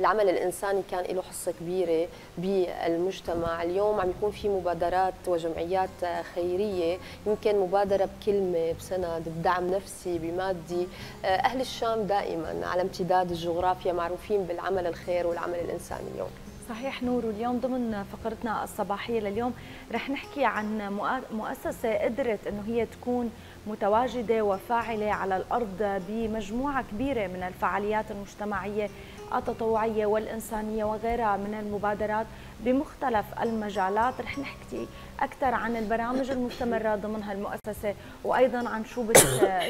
العمل الإنساني كان له حصة كبيرة بالمجتمع. اليوم عم يكون في مبادرات وجمعيات خيرية، يمكن مبادرة بكلمة، بسند، بدعم نفسي، بمادي. أهل الشام دائما على امتداد الجغرافيا معروفين بالعمل الخير والعمل الإنساني. اليوم صحيح نور، واليوم ضمن فقرتنا الصباحية لليوم رح نحكي عن مؤسسة قدرت أنه هي تكون متواجدة وفاعلة على الأرض بمجموعة كبيرة من الفعاليات المجتمعية التطوعية والإنسانية وغيرها من المبادرات بمختلف المجالات. رح نحكي أكثر عن البرامج المستمرة ضمن هالمؤسسة، وأيضا عن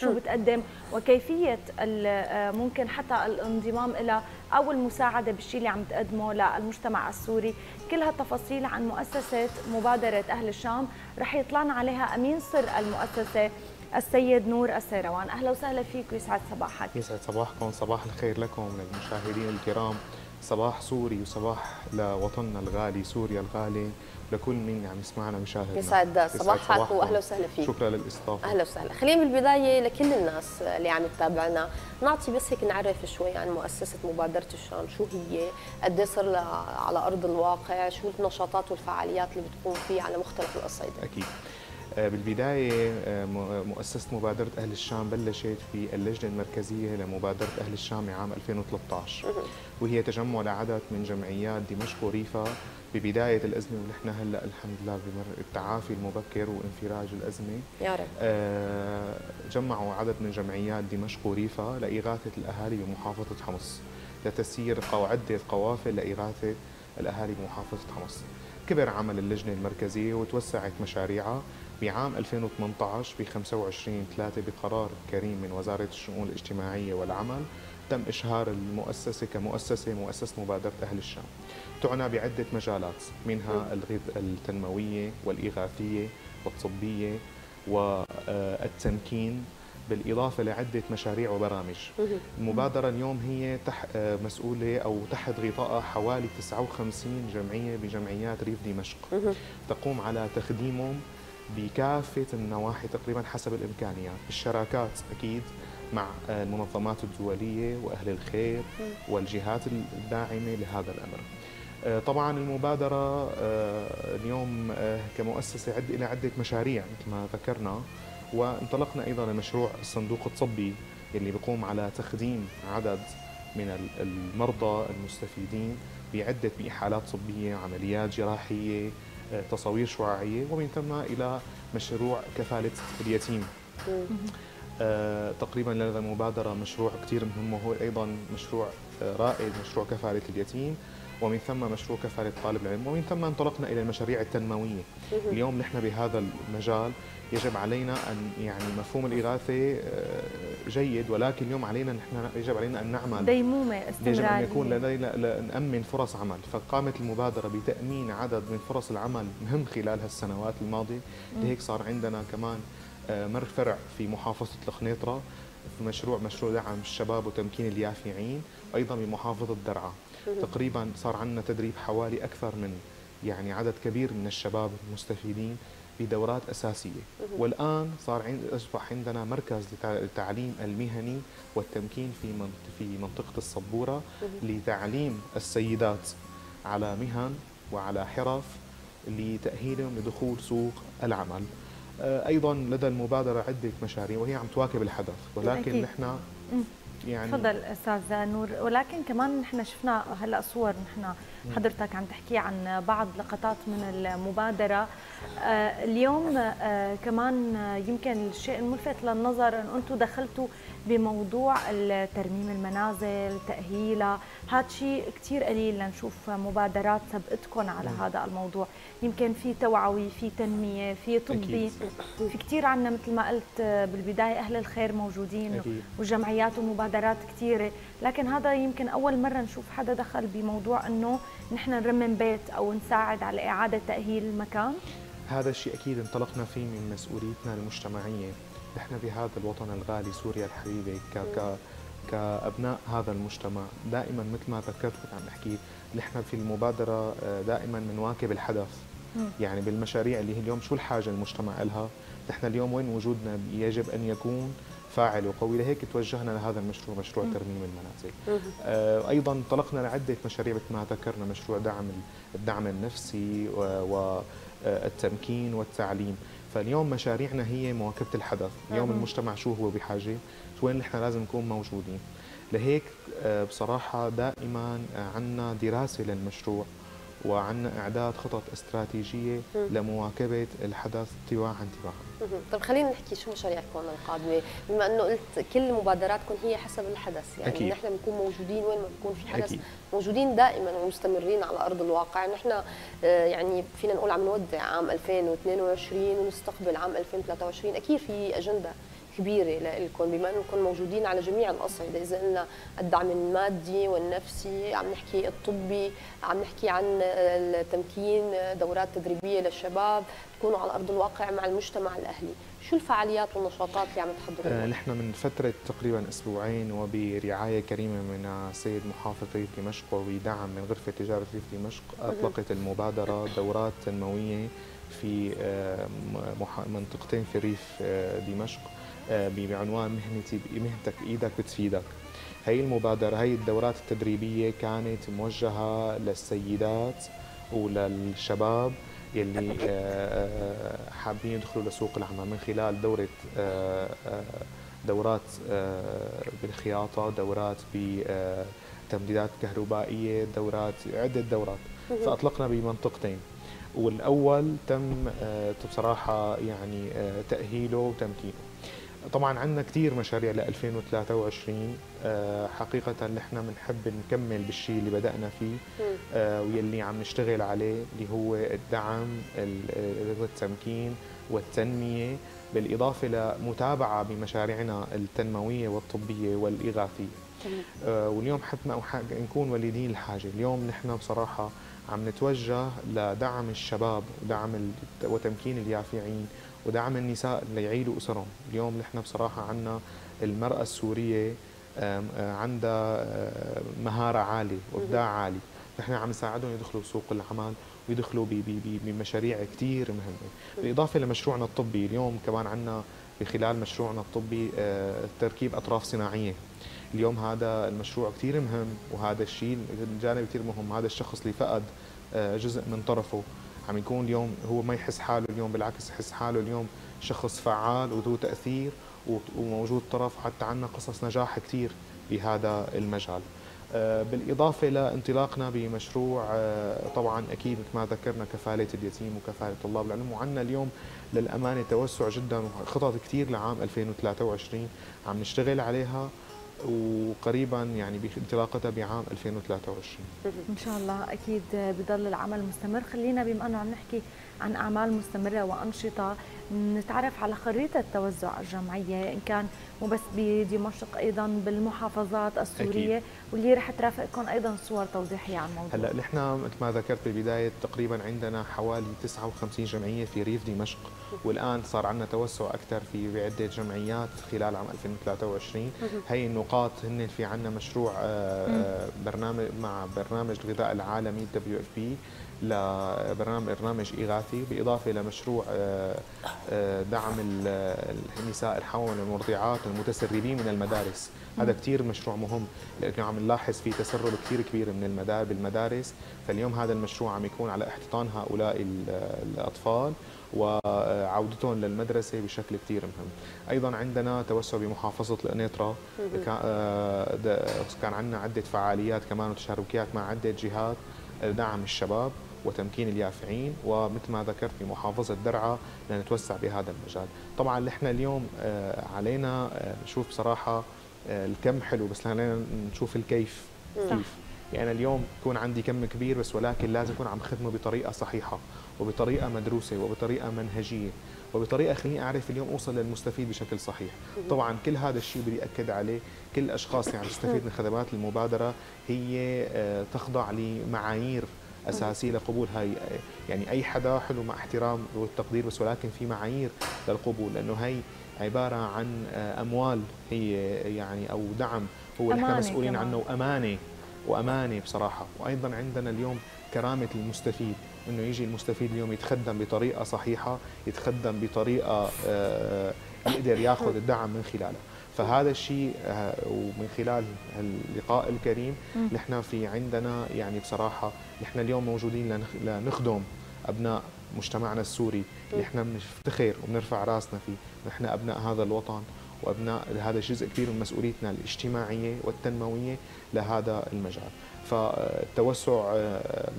شو بتقدم وكيفية ممكن حتى الانضمام إلى أو المساعدة بالشيء اللي عم تقدمه للمجتمع السوري. كل هالتفاصيل عن مؤسسة مبادرة أهل الشام رح يطلعنا عليها أمين سر المؤسسة السيد نور السيروان. أهلا وسهلا فيك ويسعد صباحك. يسعد صباحكم، صباح الخير لكم للمشاهدين الكرام، صباح سوري وصباح لوطننا الغالي سوريا الغالي، لكل من عم يسمعنا ويشاهدنا. يسعد صباحك واهلا وسهلا فيك، شكرا للاستضافه. اهلا وسهلا. خلينا بالبدايه لكل الناس اللي عم تتابعنا نعطي بس هيك نعرف شوي عن مؤسسه مبادره الشام، شو هي، قد ايه صار لها على ارض الواقع، شو النشاطات والفعاليات اللي بتقوم فيها على مختلف الأصعدة. اكيد. بالبداية مؤسسة مبادرة أهل الشام بلشت في اللجنة المركزية لمبادرة أهل الشام عام 2013، وهي تجمع لعدد من جمعيات دمشق وريفها ببداية الأزمة، ونحن هلأ الحمد لله بمر التعافي المبكر وانفراج الأزمة. يا رب. جمعوا عدد من جمعيات دمشق وريفها لإغاثة الأهالي بمحافظة حمص، لتسيير عدة قوافل لإغاثة الأهالي بمحافظة حمص. كبر عمل اللجنة المركزية وتوسعت مشاريعها. بعام 2018 ب 25/3 بقرار كريم من وزارة الشؤون الاجتماعية والعمل تم إشهار المؤسسة كمؤسسة مبادرة أهل الشام. تعنى بعدة مجالات، منها التنموية والإغاثية والطبية والتمكين، بالإضافة لعدة مشاريع وبرامج. المبادرة اليوم هي مسؤولة أو تحت غطاءها حوالي 59 جمعية بجمعيات ريف دمشق، تقوم على تخديمهم بكافة النواحي تقريبا حسب الإمكانيات، بالشراكات أكيد مع المنظمات الدولية وأهل الخير والجهات الداعمة لهذا الأمر. طبعا المبادرة اليوم كمؤسسة إلى عدة مشاريع مثل ما ذكرنا، وانطلقنا أيضا لمشروع الصندوق الطبي اللي بيقوم على تخديم عدد من المرضى المستفيدين بعدة بإحالات طبية، عمليات جراحية، تصاوير شعاعية، ومن ثم إلى مشروع كفالة اليتيم. تقريبا لدى المبادرة مشروع كثير مهم، وهو أيضا مشروع رائد، مشروع كفالة اليتيم، ومن ثم مشروع كفالة طالب العلم، ومن ثم انطلقنا إلى المشاريع التنموية. اليوم نحن بهذا المجال يجب علينا أن مفهوم الإغاثة جيد، ولكن اليوم علينا نحن يجب علينا أن نعمل ديمومة استمرارية، يجب أن يكون لدينا نأمن فرص عمل. فقامت المبادرة بتأمين عدد من فرص العمل مهم خلال هالسنوات الماضية. لهيك صار عندنا كمان فرع في محافظة الخنيطرة في مشروع دعم الشباب وتمكين اليافعين، أيضا بمحافظة درعا. تقريبا صار عندنا تدريب حوالي أكثر من عدد كبير من الشباب المستفيدين بدورات أساسية، والآن صار أصبح عندنا مركز للتعليم المهني والتمكين في منطقة الصبورة لتعليم السيدات على مهن وعلى حرف لتأهيلهم لدخول سوق العمل. أيضا لدى المبادرة عدة مشاريع وهي عم تواكب الحدث، ولكن نحن تفضل استاذ نور، ولكن كمان نحن شفنا هلا صور، نحن حضرتك عم تحكي عن بعض لقطات من المبادره. اليوم كمان يمكن الشيء الملفت للنظر ان انتم دخلتوا بموضوع ترميم المنازل، تاهيلها، هذا شيء كثير قليل لنشوف مبادرات سبقتكم على هذا الموضوع. يمكن في توعوي، في تنميه، في طبي، في كثير عندنا مثل ما قلت بالبدايه اهل الخير موجودين أكيد. وجمعيات ومبادرات كثيره، لكن هذا يمكن اول مره نشوف حدا دخل بموضوع انه نحن نرمم بيت او نساعد على اعاده تاهيل المكان. هذا الشيء اكيد انطلقنا فيه من مسؤوليتنا المجتمعيه، نحن بهذا الوطن الغالي سوريا الحبيبه كابناء هذا المجتمع. دائما مثل ما ذكرت كنت عم احكي، نحن في المبادره دائما بنواكب الحدث، بالمشاريع اللي اليوم شو الحاجه المجتمع لها، نحن اليوم وين وجودنا يجب ان يكون فاعل وقوي، لهيك توجهنا لهذا المشروع، مشروع ترميم المنازل. ايضا انطلقنا لعده مشاريع مثل ما ذكرنا، مشروع الدعم النفسي والتمكين والتعليم. فاليوم مشاريعنا هي مواكبه الحدث، اليوم المجتمع شو هو بحاجه، وين نحن لازم نكون موجودين. لهيك بصراحه دائما عندنا دراسه للمشروع، وعندنا إعداد خطط استراتيجية لمواكبة الحدث تباعاً. طيب خلينا نحكي شو مشاريعكم القادمة، بما أنه قلت كل مبادراتكم هي حسب الحدث، يعني أكيد. نحن بنكون موجودين وين ما بيكون في حدث، أكيد. موجودين دائماً ومستمرين على أرض الواقع. نحن يعني فينا نقول عم نودع عام 2022 ونستقبل عام 2023، أكيد في أجندة كبيرة لكم بما أنكم موجودين على جميع الأصعدة. إذا قلنا الدعم المادي والنفسي، عم نحكي الطبي، عم نحكي عن التمكين، دورات تدريبية للشباب، تكونوا على أرض الواقع مع المجتمع الأهلي. شو الفعاليات والنشاطات اللي عم تحضروها؟ نحن من فترة تقريبا أسبوعين، وبرعاية كريمة من السيد محافظ ريف دمشق وبدعم من غرفة تجارة ريف دمشق، أطلقت المبادرة دورات تنموية في منطقتين في ريف دمشق بعنوان مهنتي بمهنتك بإيدك بتفيدك. هي المبادرة، هي الدورات التدريبية كانت موجهة للسيدات وللشباب يلي حابين يدخلوا لسوق العمل من خلال دورات بالخياطة، دورات بتمديدات كهربائية، دورات، عدة دورات. فأطلقنا بمنطقتين، والأول تم بصراحة يعني تأهيله وتمكينه. طبعا عندنا كثير مشاريع ل 2023 حقيقه. نحن بنحب نكمل بالشيء اللي بدانا فيه واللي عم نشتغل عليه، اللي هو الدعم والتمكين والتنميه، بالاضافه لمتابعه بمشاريعنا التنمويه والطبيه والاغاثيه. واليوم حتى نكون وليدين الحاجه، اليوم نحن بصراحه عم نتوجه لدعم الشباب ودعم وتمكين اليافعين ودعم النساء ليعيلوا أسرهم. اليوم نحن بصراحة عندنا المرأة السورية عندها مهارة عالية وإبداع عالي، نحن عم نساعدهم يدخلوا بسوق العمل ويدخلوا بمشاريع كثير مهمة. بالإضافة لمشروعنا الطبي، اليوم كمان عندنا بخلال مشروعنا الطبي تركيب أطراف صناعية. اليوم هذا المشروع كثير مهم، وهذا الشيء الجانب كثير مهم. هذا الشخص اللي فقد جزء من طرفه عم يكون اليوم هو ما يحس حاله، اليوم بالعكس يحس حاله اليوم شخص فعال وذو تأثير وموجود طرف. حتى عندنا قصص نجاح كثير بهذا المجال. بالإضافة لانطلاقنا بمشروع طبعا أكيد مثل ما ذكرنا كفالة اليتيم وكفالة طلاب العلم. وعندنا اليوم للأمانة توسع جدا وخطط كثير لعام 2023 عم نشتغل عليها، وقريبا يعني بانطلاقتها بعام 2023 ان شاء الله. اكيد بضل العمل مستمر. خلينا بما انه عم نحكي عن اعمال مستمره وانشطه، نتعرف على خريطه توزع الجمعيه، ان كان مو بس بدمشق ايضا بالمحافظات السوريه، أكيد. واللي رح ترافقكم ايضا صور توضيحيه عن الموضوع. هلا نحن مثل ما ذكرت بالبدايه تقريبا عندنا حوالي 59 جمعيه في ريف دمشق، والان صار عندنا توسع اكثر في عده جمعيات خلال عام 2023. هي النقاط هن في عندنا مشروع برنامج مع برنامج الغذاء العالمي WFP، لبرنامج إغاثي، بالإضافة لمشروع دعم النساء الحوامل والمرضعات والمتسربين من المدارس. هذا كثير مشروع مهم، لأنه عم نلاحظ في تسرب كثير كبير من بالمدارس. فاليوم هذا المشروع عم يكون على احتضان هؤلاء الأطفال وعودتهم للمدرسة بشكل كثير مهم. أيضا عندنا توسع بمحافظة القنيطرة، كان عندنا عدة فعاليات كمان وتشاركيات مع عدة جهات دعم الشباب وتمكين اليافعين، ومثل ما ذكرت في محافظة درعا لنتوسع بهذا المجال. طبعا نحن اليوم علينا نشوف بصراحة الكم حلو، بس علينا نشوف الكيف كيف. يعني اليوم يكون عندي كم كبير، بس ولكن لازم أكون عم خدمه بطريقة صحيحة وبطريقة مدروسة وبطريقة منهجية وبطريقة خليني أعرف اليوم أوصل للمستفيد بشكل صحيح. طبعا كل هذا الشيء بدي أكد عليه، كل الأشخاص اللي عم تستفيد من خدمات المبادرة هي تخضع لمعايير أساسية لقبول. هاي يعني أي حدا حلو مع احترام والتقدير، بس ولكن في معايير للقبول، لأنه هي عبارة عن أموال هي يعني أو دعم هو نحن مسؤولين عنه، وأمانة بصراحة. وأيضا عندنا اليوم كرامة المستفيد، أنه يجي المستفيد اليوم يتخدم بطريقة صحيحة، يتخدم بطريقة يقدر يأخذ الدعم من خلالها. فهذا الشيء ومن خلال اللقاء الكريم نحن في عندنا يعني بصراحة نحن اليوم موجودين لنخدم أبناء مجتمعنا السوري اللي احنا بنفتخر وبنرفع راسنا فيه، نحن أبناء هذا الوطن وأبناء هذا جزء كبير من مسؤوليتنا الاجتماعية والتنموية لهذا المجال. فالتوسع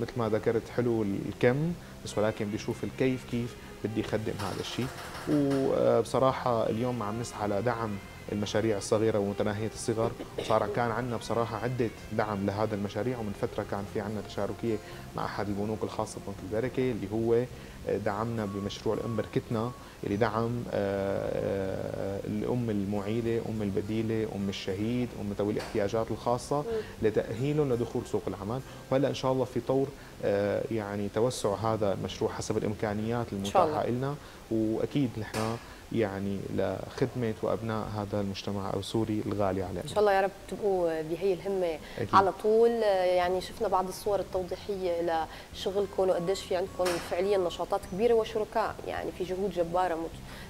مثل ما ذكرت حلو الكم بس، ولكن بدي اشوف الكيف كيف بدي اخدم هذا الشيء. وبصراحة اليوم عم نسعى لدعم المشاريع الصغيرة ومتناهية الصغر، وصار كان عندنا بصراحة عدة دعم لهذا المشاريع، ومن فترة كان في عندنا تشاركية مع أحد البنوك الخاصة ببنك البركة اللي هو دعمنا بمشروع الأم بركتنا اللي دعم الأم المعيلة، أم البديلة، أم الشهيد، أم ذوي الاحتياجات الخاصة لتأهيلهم لدخول سوق العمل. وهلا إن شاء الله في طور يعني توسع هذا المشروع حسب الإمكانيات المتاحة لنا، وأكيد نحن يعني لخدمة وأبناء هذا المجتمع السوري الغالي علينا. إن شاء الله يا رب تبقوا بهي الهمة أكيد. على طول يعني شفنا بعض الصور التوضيحية لشغلكم وقديش في عندكم فعليا نشاطات كبيرة وشركاء، يعني في جهود جبارة،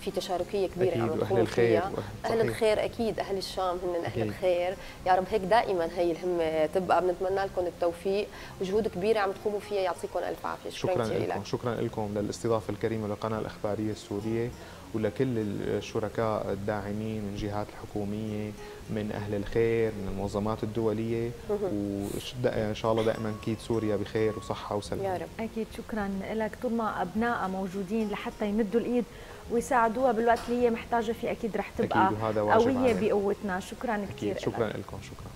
في تشاركية كبيرة أكيد. عم تقوموا فيها. أهل الخير أكيد، أهل الشام هن أهل الخير. يا رب هيك دائما هي الهمة تبقى. بنتمنى لكم التوفيق وجهود كبيرة عم تقوموا فيها، يعطيكم ألف عافية. شكرا لكم للاستضافة الكريمة للقناة الأخبارية السورية، ولكل الشركاء الداعمين من الجهات الحكومية، من أهل الخير، من المنظمات الدولية، وإن شاء الله دائما أكيد سوريا بخير وصحة وسلام يا رب. أكيد شكرا لك. طول ما أبنائها موجودين لحتى يمدوا الإيد ويساعدوها بالوقت اللي هي محتاجة فيه، أكيد رح تبقى أكيد قوية بقوتنا. شكرا كثير. شكرا لكم. شكرا.